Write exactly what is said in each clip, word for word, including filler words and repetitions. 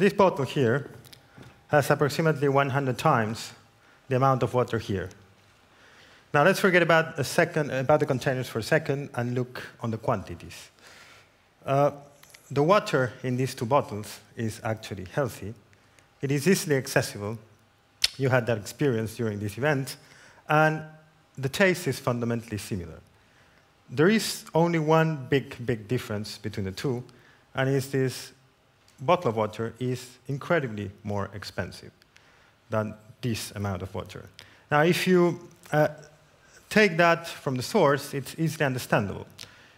This bottle here has approximately one hundred times the amount of water here. Now let's forget about, a second, about the containers for a second and look on the quantities. Uh, the water in these two bottles is actually healthy. It is easily accessible. You had that experience during this event. And the taste is fundamentally similar. There is only one big, big difference between the two, and it's this bottle of water is incredibly more expensive than this amount of water. Now, if you uh, take that from the source, it's easily understandable.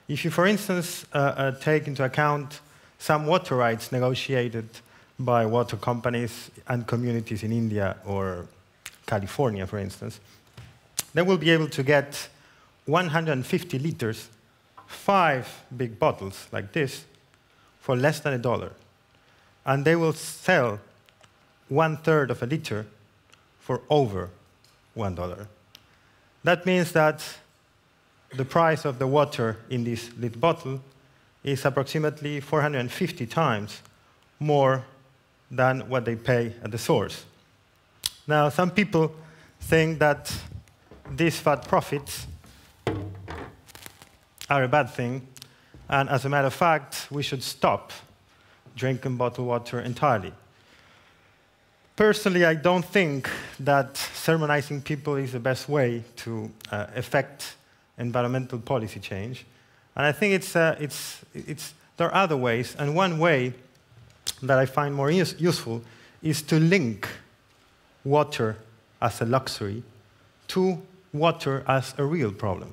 If you, for instance, uh, uh, take into account some water rights negotiated by water companies and communities in India or California, for instance, they will be able to get one hundred fifty liters, five big bottles like this, for less than a dollar. And they will sell one-third of a liter for over one dollar. That means that the price of the water in this little bottle is approximately four hundred fifty times more than what they pay at the source. Now, some people think that these V A T profits are a bad thing, and as a matter of fact, we should stop drinking bottled water entirely. Personally, I don't think that sermonizing people is the best way to uh, affect environmental policy change. And I think it's, uh, it's, it's, there are other ways, and one way that I find more use useful is to link water as a luxury to water as a real problem,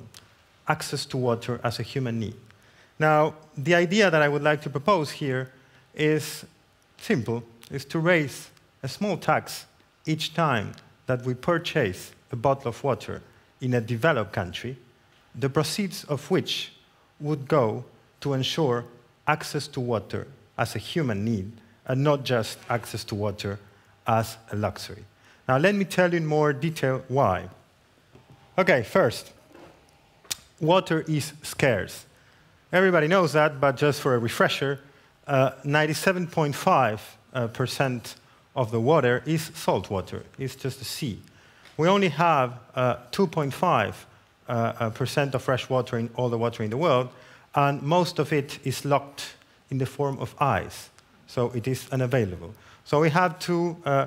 access to water as a human need. Now, the idea that I would like to propose here is simple, is to raise a small tax each time that we purchase a bottle of water in a developed country, the proceeds of which would go to ensure access to water as a human need and not just access to water as a luxury. Now, let me tell you in more detail why. Okay, first, water is scarce. Everybody knows that, but just for a refresher, ninety-seven point five percent uh, uh, of the water is salt water. It's just the sea. We only have two point five percent uh, uh, of fresh water in all the water in the world, and most of it is locked in the form of ice, so it is unavailable. So we have to uh,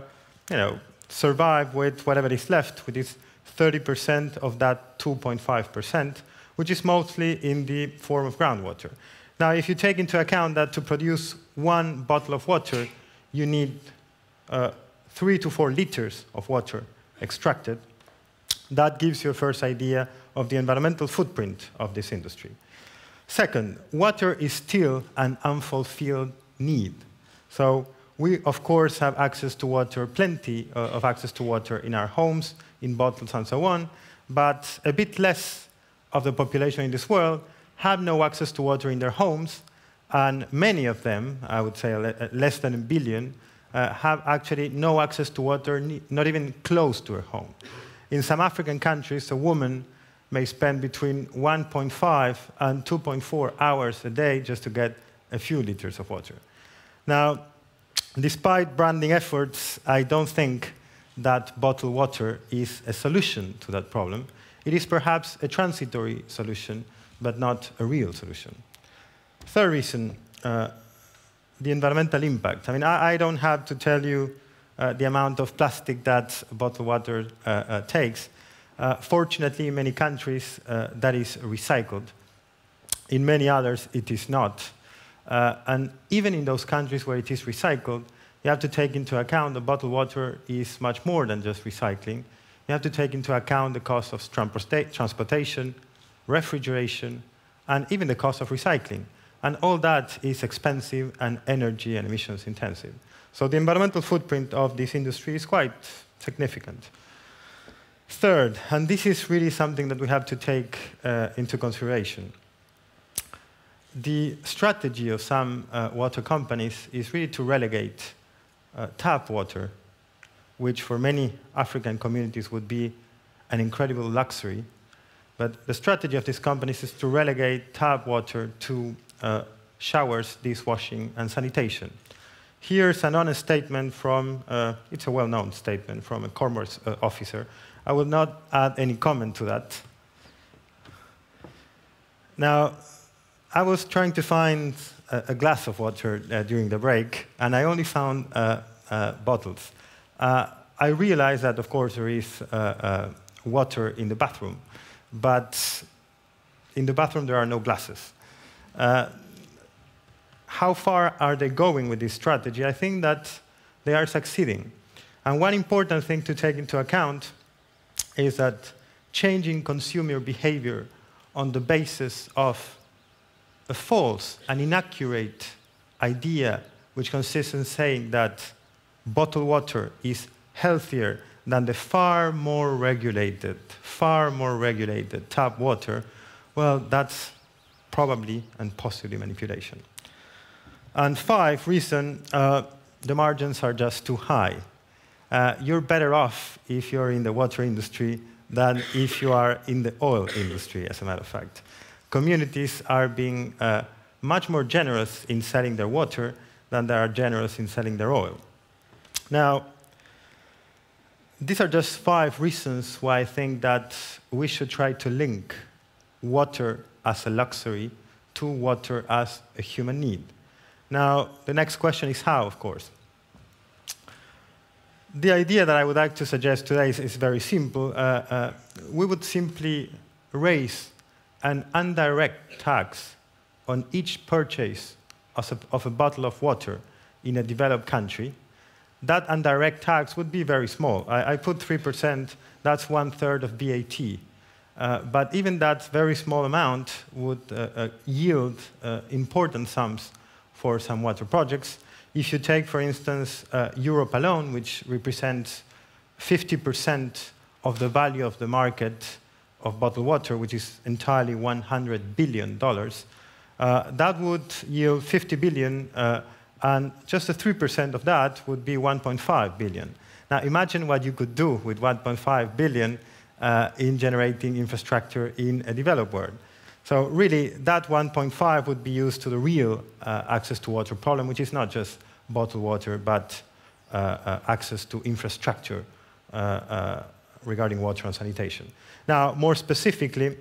you know, survive with whatever is left, which is thirty percent of that two point five percent, which is mostly in the form of groundwater. Now, if you take into account that to produce one bottle of water, you need uh, three to four liters of water extracted, that gives you a first idea of the environmental footprint of this industry. Second, water is still an unfulfilled need. So we, of course, have access to water, plenty uh, of access to water in our homes, in bottles and so on, but a bit less of the population in this world have no access to water in their homes, and many of them, I would say less than a billion, uh, have actually no access to water, not even close to her home. In some African countries, a woman may spend between one point five and two point four hours a day just to get a few liters of water. Now, despite branding efforts, I don't think that bottled water is a solution to that problem. It is perhaps a transitory solution, but not a real solution. Third reason, uh, the environmental impact. I mean, I, I don't have to tell you uh, the amount of plastic that bottled water uh, uh, takes. Uh, fortunately, in many countries, uh, that is recycled. In many others, it is not. Uh, and even in those countries where it is recycled, you have to take into account that bottled water is much more than just recycling. You have to take into account the cost of transportation, refrigeration, and even the cost of recycling. And all that is expensive and energy and emissions intensive. So the environmental footprint of this industry is quite significant. Third, and this is really something that we have to take uh, into consideration, the strategy of some uh, water companies is really to relegate uh, tap water, which for many African communities would be an incredible luxury. But the strategy of these companies is to relegate tap water to uh, showers, dishwashing, and sanitation. Here's an honest statement from, uh, it's a well-known statement from a commerce uh, officer. I will not add any comment to that. Now, I was trying to find a, a glass of water uh, during the break, and I only found uh, uh, bottles. Uh, I realized that, of course, there is uh, uh, water in the bathroom, but in the bathroom there are no glasses. Uh, how far are they going with this strategy? I think that they are succeeding. And one important thing to take into account is that changing consumer behavior on the basis of a false and inaccurate idea, which consists in saying that bottled water is healthier than the far more regulated, far more regulated tap water, well, that's probably and possibly manipulation. And five, reason, uh, the margins are just too high. Uh, you're better off if you're in the water industry than if you are in the oil industry, as a matter of fact. Communities are being uh, much more generous in selling their water than they are generous in selling their oil. Now, these are just five reasons why I think that we should try to link water as a luxury to water as a human need. Now, the next question is how, of course. The idea that I would like to suggest today is, is very simple. Uh, uh, we would simply raise an indirect tax on each purchase of a, of a bottle of water in a developed country. That indirect tax would be very small. I, I put three percent, that's one-third of V A T. Uh, but even that very small amount would uh, uh, yield uh, important sums for some water projects. If you take, for instance, uh, Europe alone, which represents fifty percent of the value of the market of bottled water, which is entirely one hundred billion dollars, uh, that would yield fifty billion dollars, uh, and just the three percent of that would be one point five billion dollars. Now, imagine what you could do with one point five billion dollars uh, in generating infrastructure in a developed world. So really, that one point five would be used to the real uh, access to water problem, which is not just bottled water, but uh, uh, access to infrastructure uh, uh, regarding water and sanitation. Now, more specifically,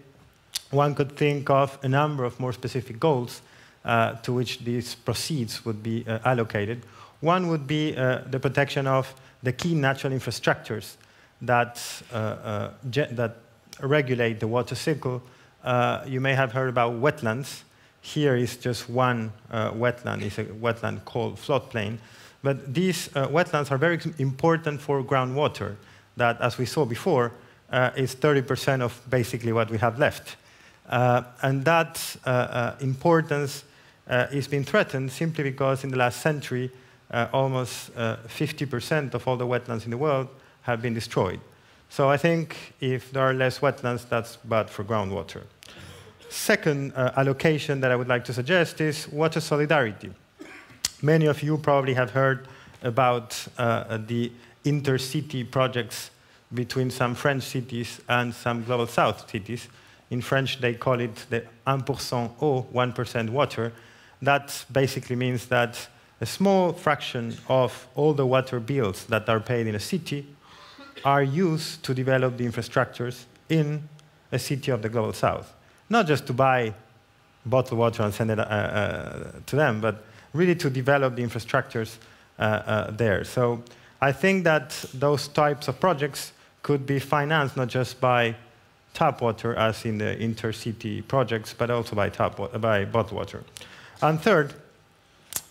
one could think of a number of more specific goals uh, to which these proceeds would be uh, allocated. One would be uh, the protection of the key natural infrastructures that, uh, uh, that regulate the water cycle. Uh, you may have heard about wetlands. Here is just one uh, wetland. It's a wetland called floodplain. But these uh, wetlands are very important for groundwater that, as we saw before, uh, is thirty percent of basically what we have left. Uh, and that uh, uh, importance uh, is being threatened simply because in the last century, uh, almost fifty percent uh, of all the wetlands in the world have been destroyed. So I think if there are less wetlands, that's bad for groundwater. Second uh, allocation that I would like to suggest is water solidarity. Many of you probably have heard about uh, the intercity projects between some French cities and some Global South cities. In French, they call it the un pour cent eau, one percent water. That basically means that a small fraction of all the water bills that are paid in a city are used to develop the infrastructures in a city of the Global South. Not just to buy bottled water and send it uh, uh, to them, but really to develop the infrastructures uh, uh, there. So I think that those types of projects could be financed not just by tap water, as in the intercity projects, but also by, tap wa by bottled water. And third,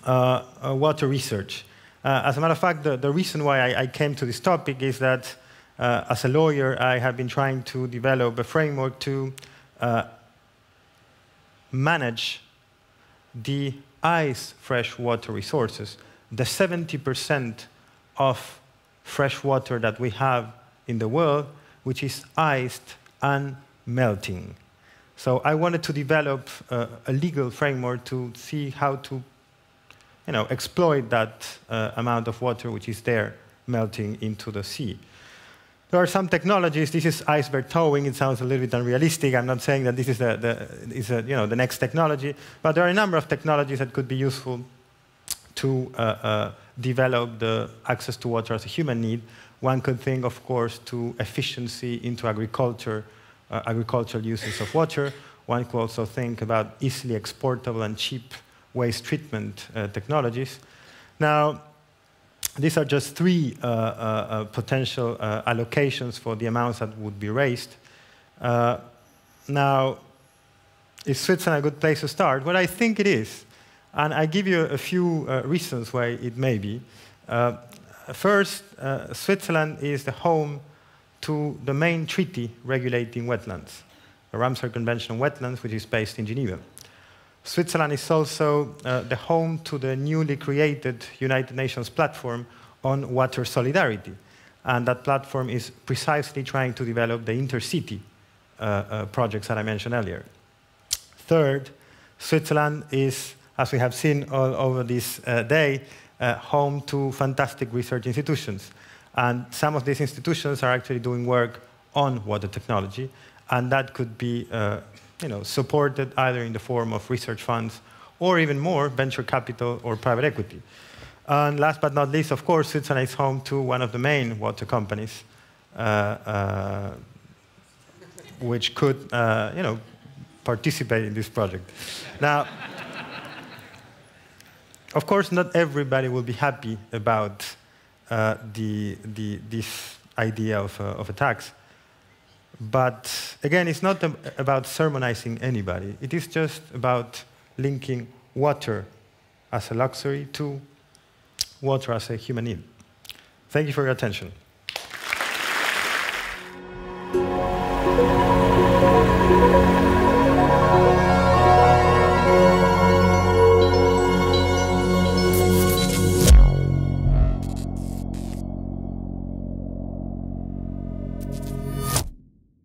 uh, uh, water research. Uh, as a matter of fact, the, the reason why I, I came to this topic is that, uh, as a lawyer, I have been trying to develop a framework to uh, manage the ice freshwater resources, the seventy percent of fresh water that we have in the world, which is iced and melting. So I wanted to develop uh, a legal framework to see how to You know, exploit that uh, amount of water which is there melting into the sea. There are some technologies. This is iceberg towing. It sounds a little bit unrealistic. I'm not saying that this is the, the, is a, you know, the next technology, but there are a number of technologies that could be useful to uh, uh, develop the access to water as a human need. One could think, of course, to efficiency into agriculture, uh, agricultural uses of water. One could also think about easily exportable and cheap waste treatment uh, technologies. Now, these are just three uh, uh, potential uh, allocations for the amounts that would be raised. Uh, now, is Switzerland a good place to start? Well, I think it is. And I give you a few uh, reasons why it may be. Uh, first, uh, Switzerland is the home to the main treaty regulating wetlands, the Ramsar Convention on Wetlands, which is based in Geneva. Switzerland is also uh, the home to the newly created United Nations platform on water solidarity. And that platform is precisely trying to develop the intercity uh, uh, projects that I mentioned earlier. Third, Switzerland is, as we have seen all over this uh, day, uh, home to fantastic research institutions. And some of these institutions are actually doing work on water technology, and that could be uh, you know, supported either in the form of research funds or even more, venture capital or private equity. And last but not least, of course, Switzerland is home to one of the main water companies, uh, uh, which could uh, you know, participate in this project. Now, of course, not everybody will be happy about uh, the, the, this idea of, uh, of a tax. But again, it's not about sermonizing anybody. It is just about linking water as a luxury to water as a human need. Thank you for your attention.